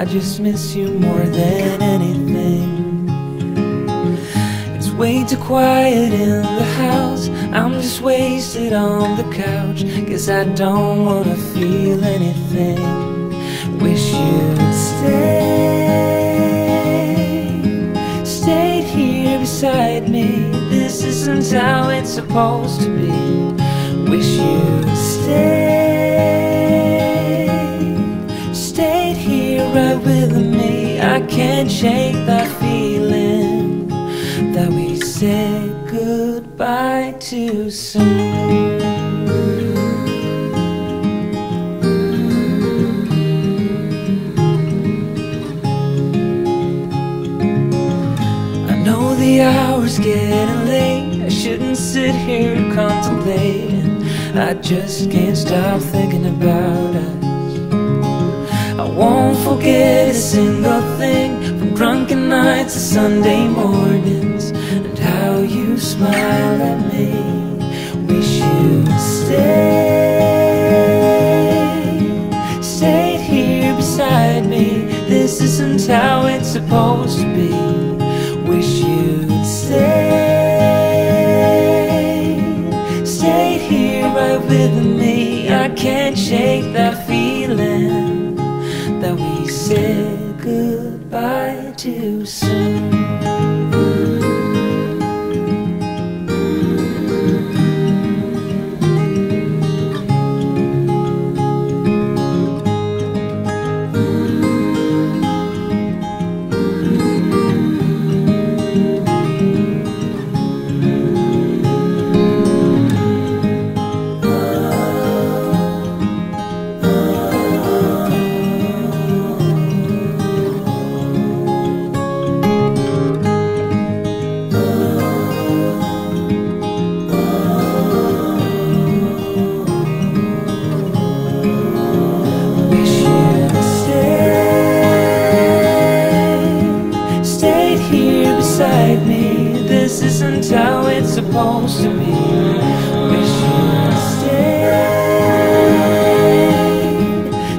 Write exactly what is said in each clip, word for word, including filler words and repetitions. I just miss you more than anything. It's way too quiet in the house, I'm just wasted on the couch. Guess I don't wanna feel anything. Wish you'd stay, stayed here beside me. This isn't how it's supposed to be. Wish you'd stay, stayed here right with me. I can't shake that feeling that we said goodbye too soon. I know the hour's getting late, I shouldn't sit here contemplating. I just can't stop thinking about us. I won't forget a single thing, from drunken nights to Sunday mornings, and how you smile at me. Wish you'd stay, stayed here beside me. This isn't how it's supposed to be. Wish you'd stay, stayed here right with me. I can't shake that feeling that we said goodbye too soon. This isn't how it's supposed to be. Wish you'd stay,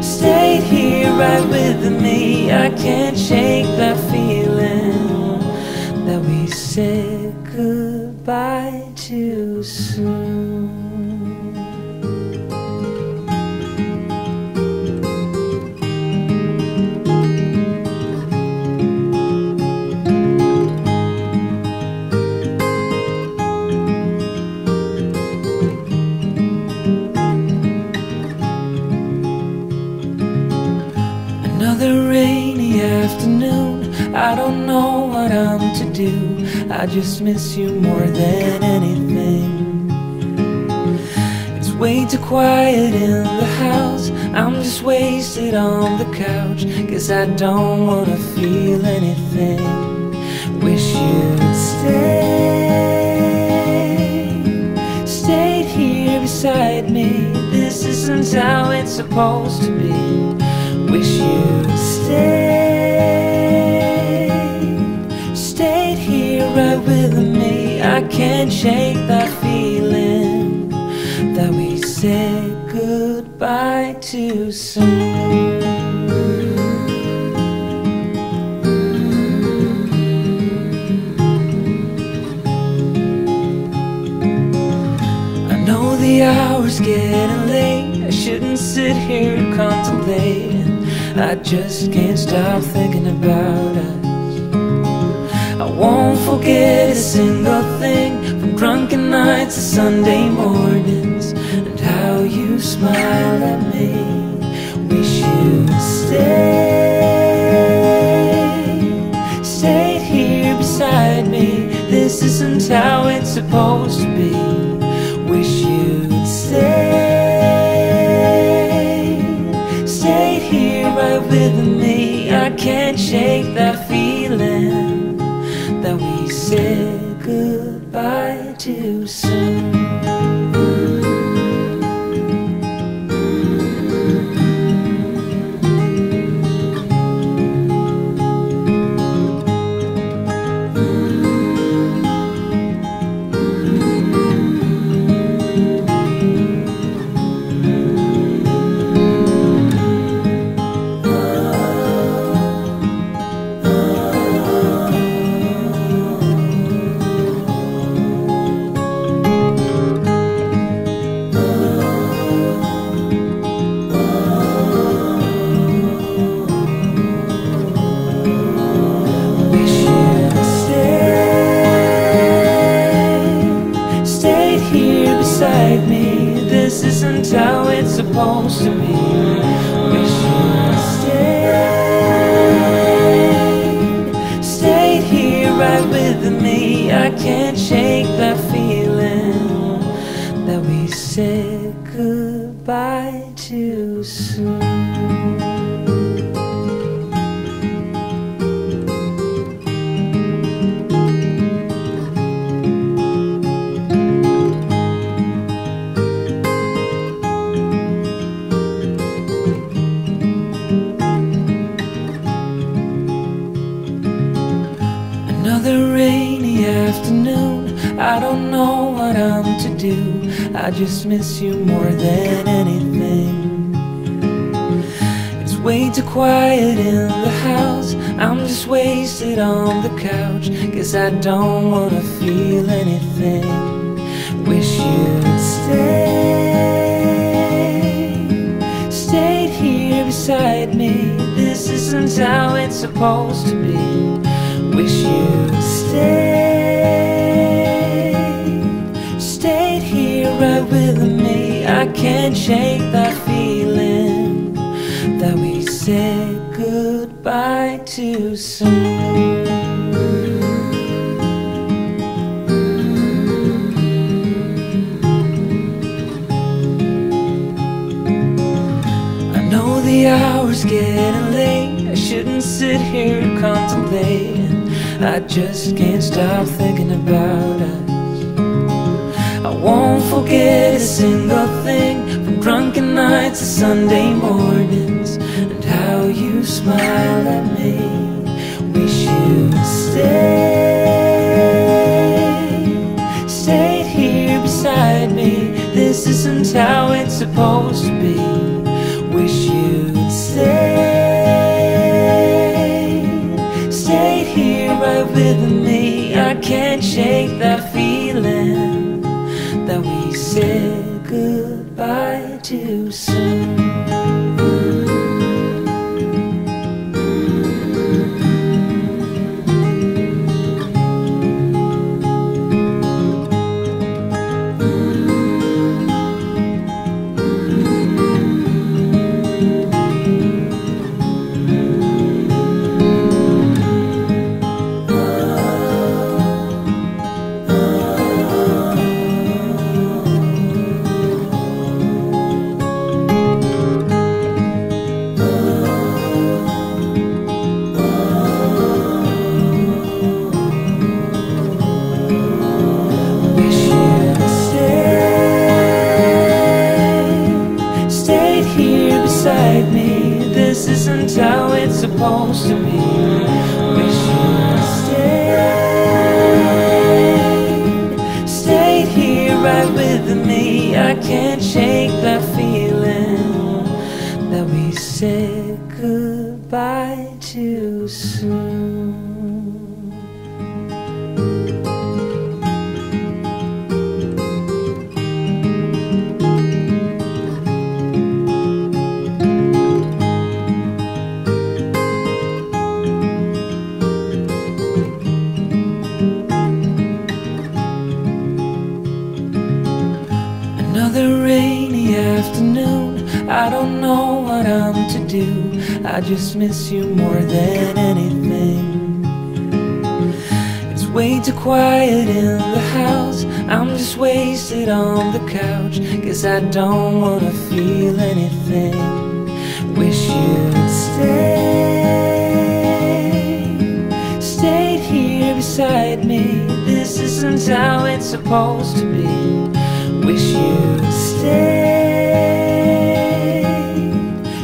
stayed here right with me. I can't shake that feeling that we said goodbye too soon. Another rainy afternoon, I don't know what I'm to do. I just miss you more than anything. It's way too quiet in the house, I'm just wasted on the couch. Guess I don't wanna feel anything. Wish you'd stay, stayed here beside me. This isn't how it's supposed to be. Wish you'd stay, stayed here right with me. I can't shake that feeling that we said goodbye too soon. I know the hour's getting late, I shouldn't sit here contemplating. I just can't stop thinking about us. I won't forget a single thing, from drunken nights to Sunday mornings, and how you smile at me. Wish you'd stay, stayed here beside me. This isn't how it's supposed to be. Wish you'd stay, with me. I can't shake that feeling that we said goodbye too soon. supposed to be. Wish you had stayed, stayed here right with me. I can't shake that feeling that we said goodbye too soon. Another rainy afternoon, I don't know what I'm to do. I just miss you more than anything. It's way too quiet in the house, I'm just wasted on the couch. Guess I don't wanna feel anything. Wish you'd stay, stayed here beside me. This isn't how it's supposed to be. Wish you stayed, stayed here right with me. I can't shake that feeling that we said goodbye too soon. I know the hour's getting late, I shouldn't sit here contemplating. I just can't stop thinking about us. I won't forget a single thing, from drunken nights to Sunday mornings, and how you smile at me. Wish you stayed, stayed here beside me. This isn't how it's supposed to be. Wish you'd stay, with me. I can't shake that feeling that we said goodbye too soon. This isn't how it's supposed to be. Wish you'd stayed, stayed here right with me. I can't shake that feeling that we said goodbye too soon. Another rainy afternoon, I don't know what I'm to do. I just miss you more than anything. It's way too quiet in the house, I'm just wasted on the couch. Guess I don't wanna feel anything. Wish you'd stay, stayed here beside me. This isn't how it's supposed to be. Wish you stayed,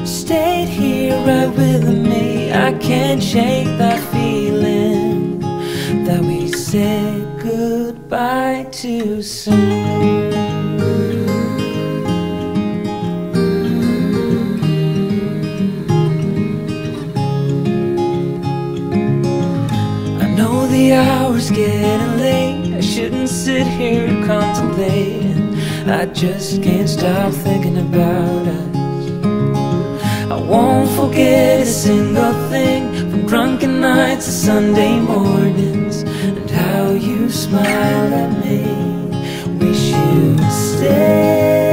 stayed here right with me. I can't shake that feeling that we said goodbye too soon. I know the hour's getting late, I shouldn't sit here contemplating. I just can't stop thinking about us. I won't forget a single thing, from drunken nights to Sunday mornings, and how you smile at me. Wish you'd stay,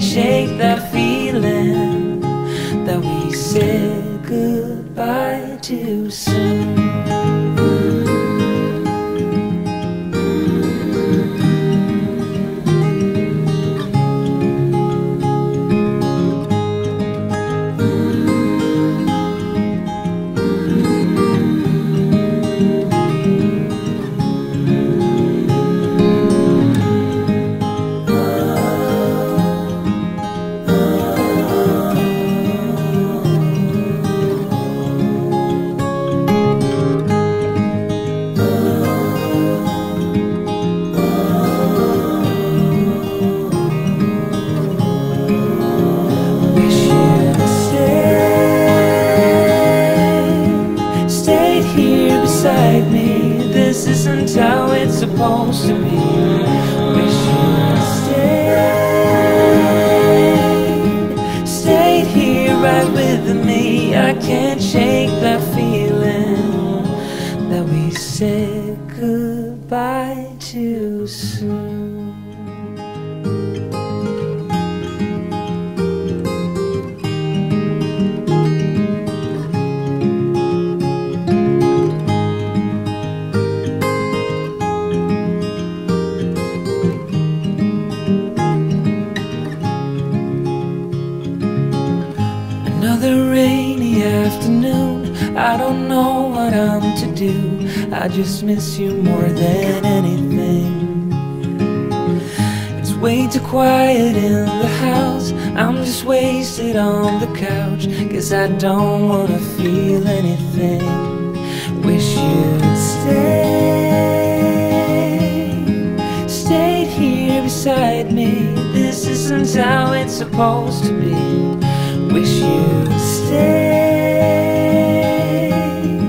can't shake that feeling that we said goodbye too soon. This isn't how it's supposed to be. Wish you'd stayed, stayed here right with me. I can't shake that feeling that we said goodbye too soon. Another rainy afternoon, I don't know what I'm to do. I just miss you more than anything. It's way too quiet in the house, I'm just wasted on the couch, cause I don't wanna feel anything. Wish you'd stay, stayed here beside me. This isn't how it's supposed to be. Wish you'd stayed,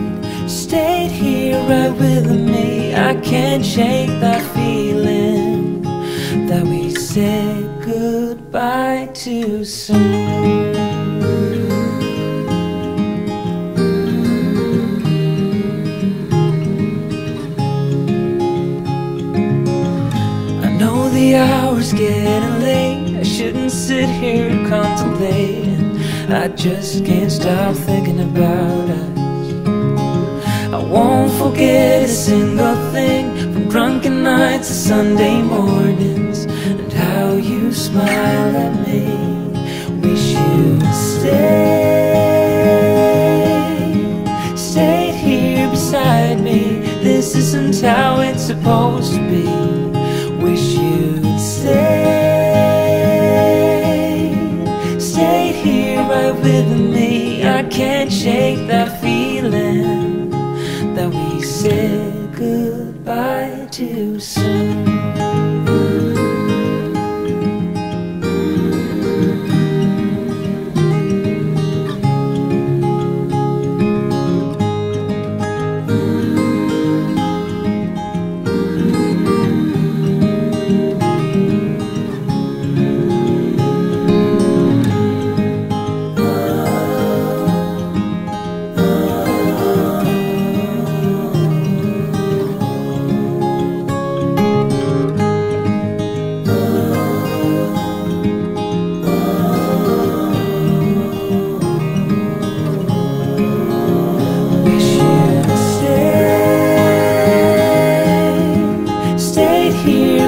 stayed here right with me. I can't shake that feeling that we said goodbye too soon. I know the hour's getting late, I shouldn't sit here contemplating. I just can't stop thinking about us. I won't forget a single thing, from drunken nights to Sunday mornings, and how you smile at me. Wish you'd stayed, stayed here beside me. This isn't how it's supposed to be. Wish you'd stayed, with me. I can't shake that feeling that we said goodbye too soon.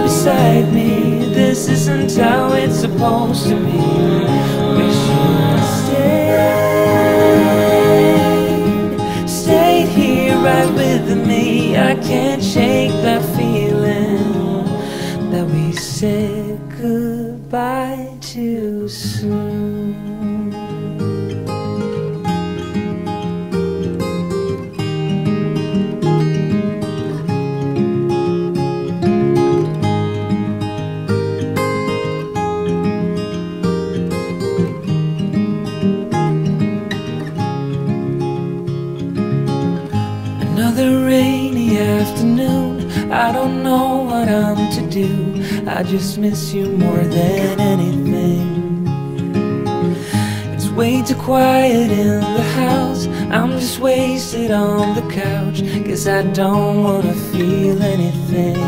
Beside me, this isn't how it's supposed to be. Wish you'd stayed, stayed here right with me. I can't shake that feeling that we said goodbye too soon. Another rainy afternoon, I don't know what I'm to do. I just miss you more than anything. It's way too quiet in the house, I'm just wasted on the couch, cause I don't wanna feel anything.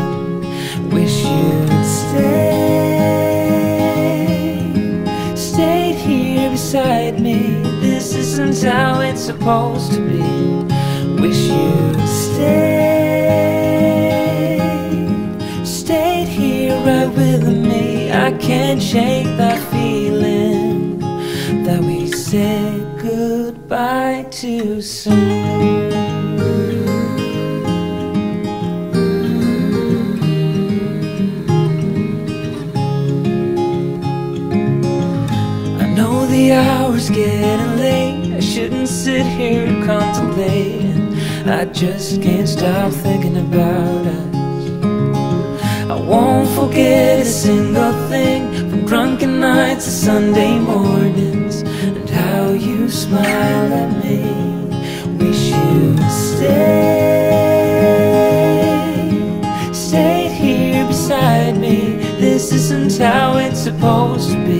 Wish you'd stay, That's how it's supposed to be. Wish you'd stayed, stayed here right with me. I can't shake that feeling that we said goodbye too soon. The hour's getting late, I shouldn't sit here contemplating. I just can't stop thinking about us. I won't forget a single thing, from drunken nights to Sunday mornings, and how you smile at me. Wish you stayed, stayed here beside me. This isn't how it's supposed to be.